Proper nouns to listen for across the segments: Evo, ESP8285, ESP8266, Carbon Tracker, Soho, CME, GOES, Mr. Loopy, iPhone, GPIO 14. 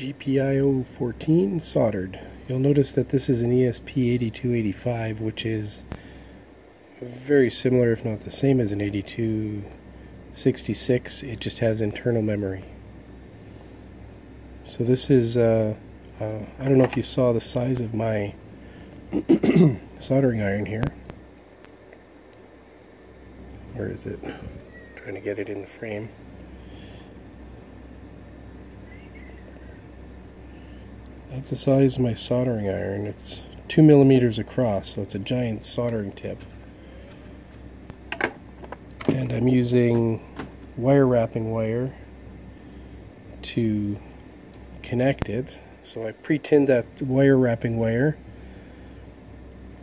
GPIO 14 soldered. You'll notice that this is an ESP8285, which is very similar, if not the same, as an 8266. It just has internal memory. So this is, I don't know if you saw the size of my soldering iron here. Where is it? I'm trying to get it in the frame. That's the size of my soldering iron. It's 2 millimeters across, so it's a giant soldering tip. And I'm using wire wrapping wire to connect it. So I pre-tinned that wire wrapping wire,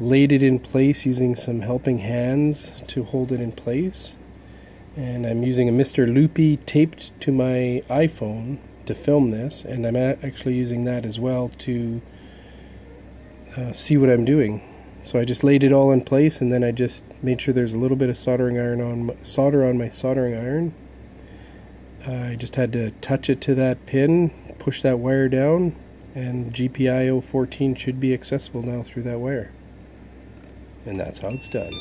laid it in place using some helping hands to hold it in place, and I'm using a Mr. Loopy taped to my iPhone to film this, and I'm actually using that as well to see what I'm doing. So I just laid it all in place, and then I just made sure there's a little bit of solder on my soldering iron. I just had to touch it to that pin, push that wire down, and GPIO 14 should be accessible now through that wire. And that's how it's done.